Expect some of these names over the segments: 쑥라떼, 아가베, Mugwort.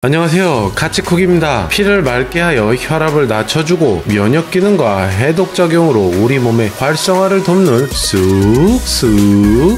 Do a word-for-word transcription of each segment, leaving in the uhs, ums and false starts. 안녕하세요, 가치쿡입니다. 피를 맑게 하여 혈압을 낮춰주고 면역기능과 해독작용으로 우리 몸의 활성화를 돕는 쑥쑥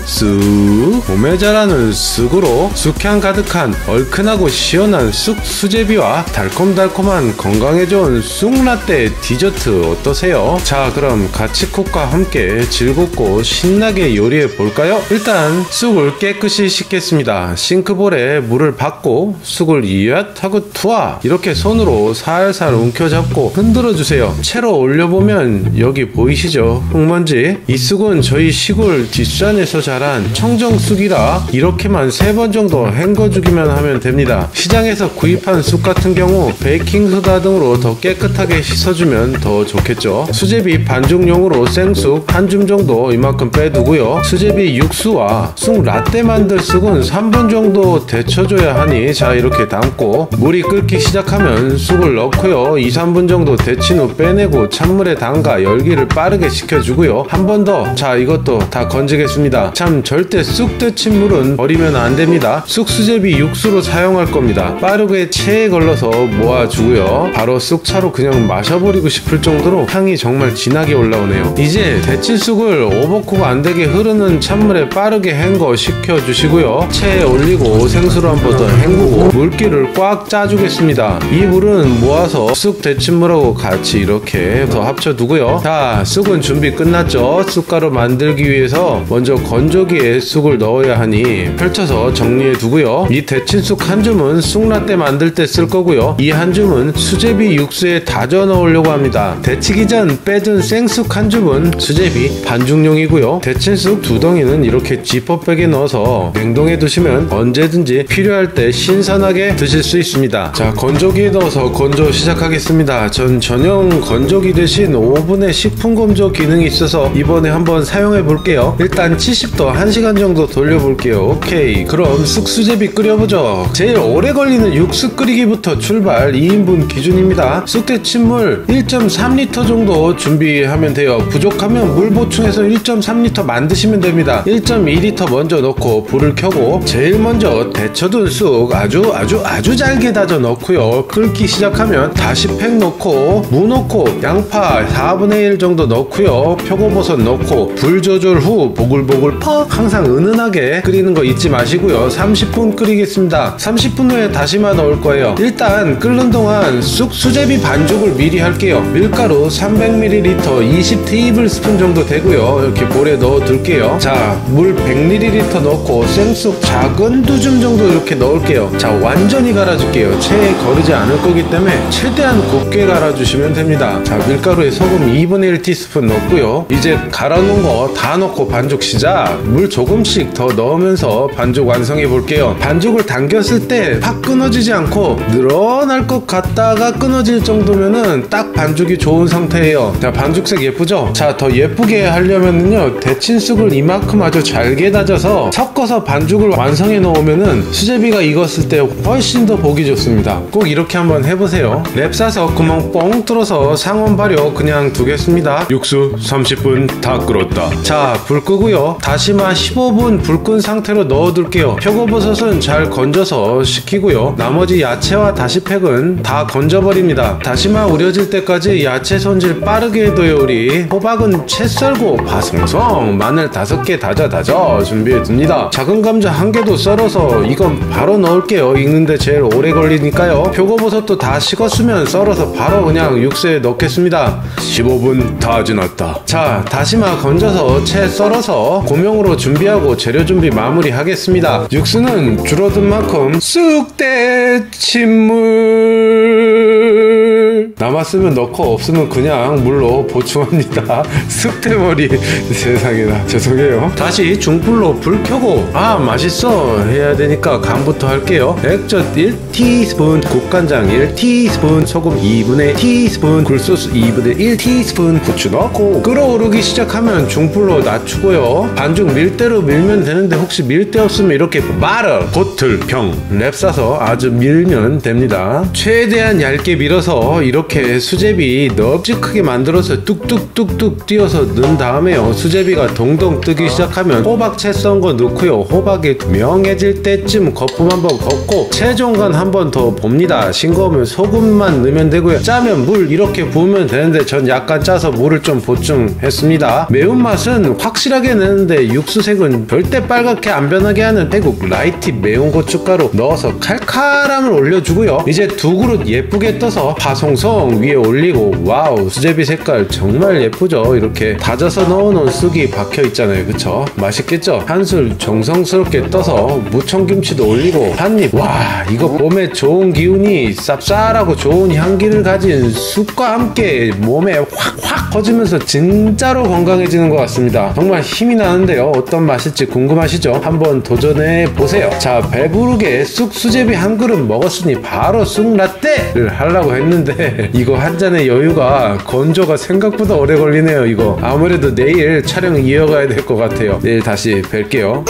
쑥, 몸에 자라는 쑥으로 쑥향 가득한 얼큰하고 시원한 쑥 수제비와 달콤달콤한 건강에 좋은 쑥라떼 디저트 어떠세요? 자, 그럼 가치쿡과 함께 즐겁고 신나게 요리해 볼까요? 일단 쑥을 깨끗이 씻겠습니다. 싱크볼에 물을 받고 쑥을 이어 하고 투하 이렇게 손으로 살살 움켜잡고 흔들어주세요. 채로 올려보면 여기 보이시죠? 흙먼지. 이 쑥은 저희 시골 뒷산에서 자란 청정쑥이라 이렇게만 세 번 정도 헹궈주기만 하면 됩니다. 시장에서 구입한 쑥 같은 경우 베이킹소다 등으로 더 깨끗하게 씻어주면 더 좋겠죠. 수제비 반죽용으로 생쑥 한 줌 정도 이만큼 빼두고요. 수제비 육수와 쑥 라떼 만들 쑥은 삼 분 정도 데쳐줘야 하니, 자 이렇게 담고 물이 끓기 시작하면 쑥을 넣고요, 이 삼 분 정도 데친 후 빼내고 찬물에 담가 열기를 빠르게 식혀주고요. 한 번 더. 자, 이것도 다 건지겠습니다. 참, 절대 쑥 데친 물은 버리면 안 됩니다. 쑥 수제비 육수로 사용할 겁니다. 빠르게 체에 걸러서 모아주고요. 바로 쑥차로 그냥 마셔버리고 싶을 정도로 향이 정말 진하게 올라오네요. 이제 데친 쑥을 오버쿡 안 되게 흐르는 찬물에 빠르게 헹궈 식혀주시고요. 체에 올리고 생수로 한 번 더 헹구고 물기를 꽉 짜주겠습니다. 이 물은 모아서 쑥 데친물하고 같이 이렇게 더 합쳐두고요. 자, 쑥은 준비 끝났죠. 쑥가루 만들기 위해서 먼저 건조기에 쑥을 넣어야 하니 펼쳐서 정리해두고요. 이 데친 쑥 한 줌은 쑥라떼 만들 때 쓸 거고요. 이 한 줌은 수제비 육수에 다져 넣으려고 합니다. 데치기 전 빼둔 생쑥 한 줌은 수제비 반죽용이고요. 데친 쑥 두 덩이는 이렇게 지퍼백에 넣어서 냉동해 두시면 언제든지 필요할 때 신선하게 드실 수 있습니다. 자, 건조기에 넣어서 건조 시작하겠습니다. 전 전용 건조기 대신 오븐에 식품 건조 기능이 있어서 이번에 한번 사용해 볼게요. 일단 칠십 도 한 시간 정도 돌려 볼게요. 오케이, 그럼 쑥 수제비 끓여보죠. 제일 오래 걸리는 육수 끓이기부터 출발. 이 인분 기준입니다. 쑥 데친 물 일 점 삼 리터 정도 준비하면 돼요. 부족하면 물 보충해서 일 점 삼 리터만 드시면 됩니다. 일 점 이 리터 먼저 넣고 불을 켜고 제일 먼저 데쳐둔 쑥 아주 아주 아주 아주 잘게 다져 넣고요. 끓기 시작하면 다시 팩 넣고 무 넣고 양파 사분의 일 정도 넣고요. 표고버섯 넣고 불 조절 후 보글보글 퍽, 항상 은은하게 끓이는 거 잊지 마시고요. 삼십 분 끓이겠습니다. 삼십 분 후에 다시마 넣을 거예요. 일단 끓는 동안 쑥 수제비 반죽을 미리 할게요. 밀가루 삼백 밀리리터 이십 테이블 스푼 정도 되고요. 이렇게 볼에 넣어 둘게요. 자, 물 백 밀리리터 넣고 생쑥 작은 두 줌 정도 이렇게 넣을게요. 자, 완전히 갈아줄게요. 체에 거르지 않을 거기 때문에 최대한 곱게 갈아주시면 됩니다. 자, 밀가루에 소금 이분의 일 티스푼 넣고요. 이제 갈아놓은 거 다 넣고 반죽 시작. 물 조금씩 더 넣으면서 반죽 완성해 볼게요. 반죽을 당겼을 때 팍 끊어지지 않고 늘어날 것 같다가 끊어질 정도면은 딱 반죽이 좋은 상태예요. 자, 반죽색 예쁘죠? 자, 더 예쁘게 하려면은요, 데친 쑥을 이만큼 아주 잘게 다져서 섞어서 반죽을 완성해 놓으면은 수제비가 익었을 때 훨씬 더 보기 좋습니다. 꼭 이렇게 한번 해보세요. 랩 싸서 구멍 뻥 뚫어서 상온 발효 그냥 두겠습니다. 육수 삼십 분 다 끓었다. 자, 불 끄고요. 다시마 십오 분 불 끈 상태로 넣어둘게요. 표고버섯은 잘 건져서 식히고요. 나머지 야채와 다시팩은 다 건져버립니다. 다시마 우려질 때까지 야채 손질 빠르게 해둬요. 우리 호박은 채 썰고 바성성, 마늘 다섯 개 다져 다져 준비해둡니다. 작은 감자 한 개도 썰어서 이건 바로 넣을게요. 익는데 제 제일 오래 걸리니까요. 표고버섯도 다 식었으면 썰어서 바로 그냥 육수에 넣겠습니다. 십오 분 다 지났다. 자, 다시마 건져서 채 썰어서 고명으로 준비하고 재료 준비 마무리 하겠습니다. 육수는 줄어든 만큼 쑥 데친 물 남았으면 넣고 없으면 그냥 물로 보충합니다. 쑥대머리. 세상에나, 죄송해요. 다시 중불로 불 켜고 아 맛있어 해야 되니까 간부터 할게요. 액젓 일 티스푼, 국간장 일 티스푼, 소금 이분의 일 티스푼, 굴소스 이분의 일 티스푼, 고추 넣고 끓어오르기 시작하면 중불로 낮추고요. 반죽 밀대로 밀면 되는데 혹시 밀대 없으면 이렇게 마르 보틀 병 랩 싸서 아주 밀면 됩니다. 최대한 얇게 밀어서 이렇게 이렇게 수제비 넓직하게 만들어서 뚝뚝뚝뚝 띄어서 넣은 다음에요, 수제비가 동동 뜨기 시작하면 호박 채 썬 거 넣고요, 호박이 투명해질 때쯤 거품 한번 걷고 채종간 한번 더 봅니다. 싱거우면 소금만 넣으면 되고요, 짜면 물 이렇게 부으면 되는데 전 약간 짜서 물을 좀 보충했습니다. 매운맛은 확실하게 내는데 육수색은 절대 빨갛게 안 변하게 하는 태국 라이티 매운 고춧가루 넣어서 칼칼함을 올려주고요, 이제 두 그릇 예쁘게 떠서 파송송 위에 올리고, 와우, 수제비 색깔 정말 예쁘죠. 이렇게 다져서 넣어놓은 쑥이 박혀있잖아요, 그쵸? 맛있겠죠? 한술 정성스럽게 떠서 무청김치도 올리고 한입, 와, 이거 봄에 좋은 기운이 쌉쌀하고 좋은 향기를 가진 쑥과 함께 몸에 확확 퍼지면서 진짜로 건강해지는 것 같습니다. 정말 힘이 나는데요, 어떤 맛일지 궁금하시죠? 한번 도전해보세요. 자, 배부르게 쑥 수제비 한 그릇 먹었으니 바로 쑥 라떼를 하려고 했는데 이거 한 잔의 여유가 건조가 생각보다 오래 걸리네요. 이거 아무래도 내일 촬영 이어가야 될 것 같아요. 내일 다시 뵐게요.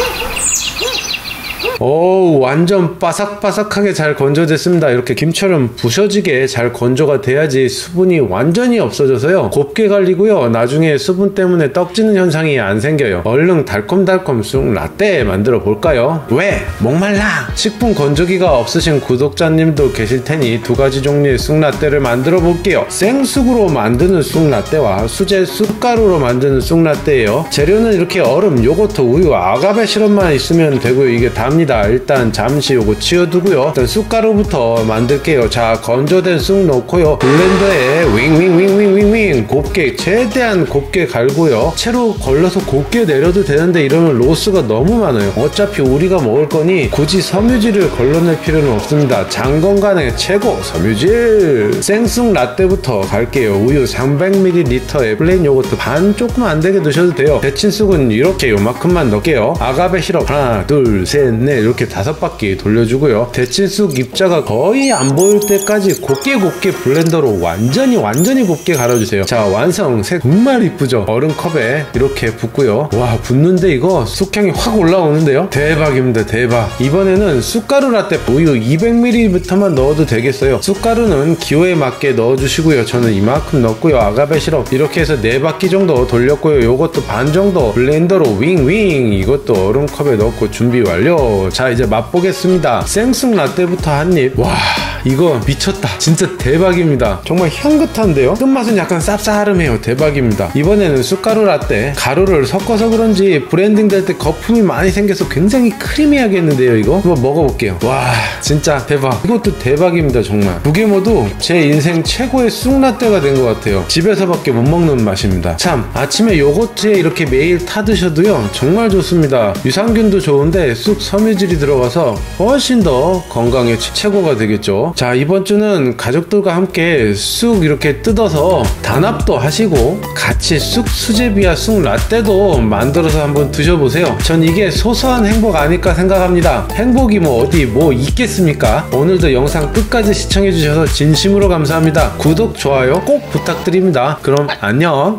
오, 완전 바삭바삭하게 잘 건조됐습니다. 이렇게 김처럼 부셔지게 잘 건조가 돼야지 수분이 완전히 없어져서요, 곱게 갈리고요, 나중에 수분 때문에 떡지는 현상이 안 생겨요. 얼른 달콤달콤 쑥 라떼 만들어 볼까요? 왜? 목말라! 식품 건조기가 없으신 구독자님도 계실 테니 두 가지 종류의 쑥 라떼를 만들어 볼게요. 생쑥으로 만드는 쑥 라떼와 수제 쑥가루로 만드는 쑥 라떼예요. 재료는 이렇게 얼음, 요거트, 우유, 아가베 시럽만 있으면 되고요, 이게 답니다. 일단 잠시 요거 치워두고요, 일단 쑥가루부터 만들게요. 자, 건조된 쑥 넣고요, 블렌더에 윙윙윙윙윙윙 곱게, 최대한 곱게 갈고요, 채로 걸러서 곱게 내려도 되는데 이러면 로스가 너무 많아요. 어차피 우리가 먹을 거니 굳이 섬유질을 걸러낼 필요는 없습니다. 장 건강에 최고 섬유질! 생쑥 라떼부터 갈게요. 우유 삼백 밀리리터에 플레인 요거트 반 조금 안 되게 넣으셔도 돼요. 데친 쑥은 이렇게 요만큼만 넣을게요. 아가베 시럽 하나, 둘, 셋, 넷 이렇게 다섯 바퀴 돌려주고요, 데친 쑥 입자가 거의 안 보일 때까지 곱게 곱게 블렌더로 완전히 완전히 곱게 갈아주세요. 자, 완성! 색 정말 이쁘죠? 얼음 컵에 이렇게 붓고요, 와, 붓는데 이거 쑥향이 확 올라오는데요? 대박입니다, 대박! 이번에는 쑥가루 라떼 우유 이백 밀리리터만 넣어도 되겠어요. 쑥가루는 기호에 맞게 넣어주시고요, 저는 이만큼 넣고요, 아가베 시럽 이렇게 해서 네 바퀴 정도 돌렸고요, 요것도 반 정도 블렌더로 윙윙 이것도 얼음 컵에 넣고 준비 완료! 자, 이제 맛보겠습니다. 생쑥 라떼부터 한입, 와, 이거 미쳤다, 진짜 대박입니다. 정말 향긋한데요, 끝맛은 약간 쌉싸름해요. 대박입니다. 이번에는 쑥가루 라떼, 가루를 섞어서 그런지 브랜딩 될 때 거품이 많이 생겨서 굉장히 크리미하겠는데요, 이거 한번 먹어볼게요. 와, 진짜 대박, 이것도 대박입니다. 정말 두 개 모두 제 인생 최고의 쑥 라떼가 된 것 같아요. 집에서밖에 못 먹는 맛입니다. 참, 아침에 요거트에 이렇게 매일 타드셔도요 정말 좋습니다. 유산균도 좋은데 쑥 섬유 섬유질이 들어가서 훨씬 더 건강에 최고가 되겠죠. 자, 이번 주는 가족들과 함께 쑥 이렇게 뜯어서 단합도 하시고 같이 쑥 수제비와 쑥 라떼도 만들어서 한번 드셔보세요. 전 이게 소소한 행복 아닐까 생각합니다. 행복이 뭐 어디 뭐 있겠습니까? 오늘도 영상 끝까지 시청해주셔서 진심으로 감사합니다. 구독, 좋아요 꼭 부탁드립니다. 그럼 안녕!